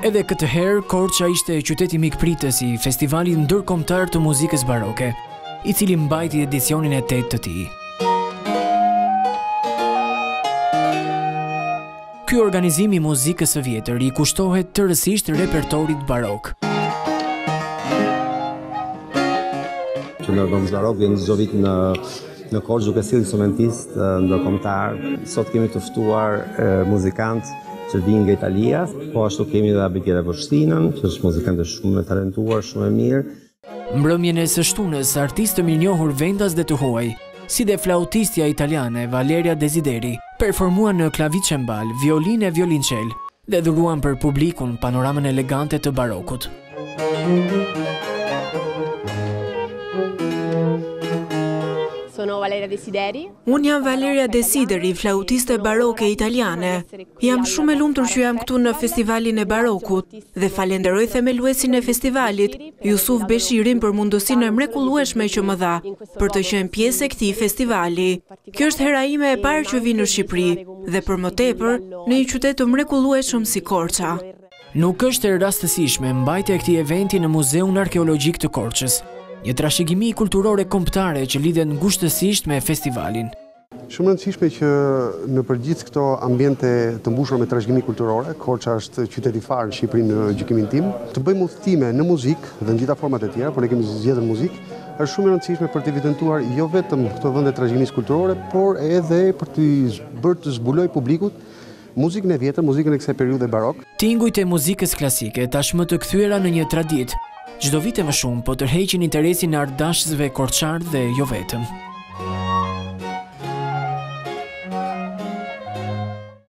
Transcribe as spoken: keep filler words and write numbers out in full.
Edhe këtë herë, Korça ishte qyteti mikpritës i festivalit ndërkombëtar të muzikës baroke, i cili mbajti edicionin e tetë të tij. Ky organizim i muzikës së vjetër i kushtohet tërësisht repertorit barok. Në këngë barok vjen çdo vit në në Korçë duke sjellë instrumentistë ndërkombëtar. Sot kemi të ftuar muzikantë që vinë nga Italia, po ashtu kemi edhe Abitira Voshtinën, që është muzikante shumë e talentuar, shumë e mirë. Mbrëmjen e së shtunës, artistë mirënjohur vendas dhe të huaj, si dhe flautistja italiane Valeria Desideri, performuan në klavicembal, violin e violincel dhe dhuruan për publikun panoramën elegante të barokut. Unë jam Valeria Desideri, flautiste baroke italiane. Jam shumë e lumtur që jam këtu në festivalin e barokut dhe falenderoj themeluesin e festivalit, Jusuf Beshirin, për mundësinë e mrekullueshme që më dha për të qenë pjesë e këtij festivali. Kjo është hera ime e parë që vi në Shqipëri dhe për më tepër në një qytet të mrekullueshëm si Korça. Nuk është e rastësishme mbajtja e këtij eventi në Muzeun Arkeologjik të Korçës, një trashëgimi kulturore kombëtare që lidhet ngushtësisht me festivalin. Shumë e rëndësishme që në përgjithë këto ambiente të mbushura me trashëgimi kulturore, Korça është qyteti farë në Shqipëri në gjykimin tim, të bëjmë udhëtime në muzikë dhe në gjitha format e tjera, por ne kemi zgjedhur muzikë, është shumë e rëndësishme për të evidentuar jo vetëm këto vende trashëgimisë kulturore, por edhe për të bërë të zbulojë publikut muzikën e vjetër, muzikën e kësaj periudhe barok. Tingujt e muzikës klasike tashmë të kthyera në një traditë. Çdo vit e më shumë po tërheqin interesin e ardashësve korçar dhe jo vetëm.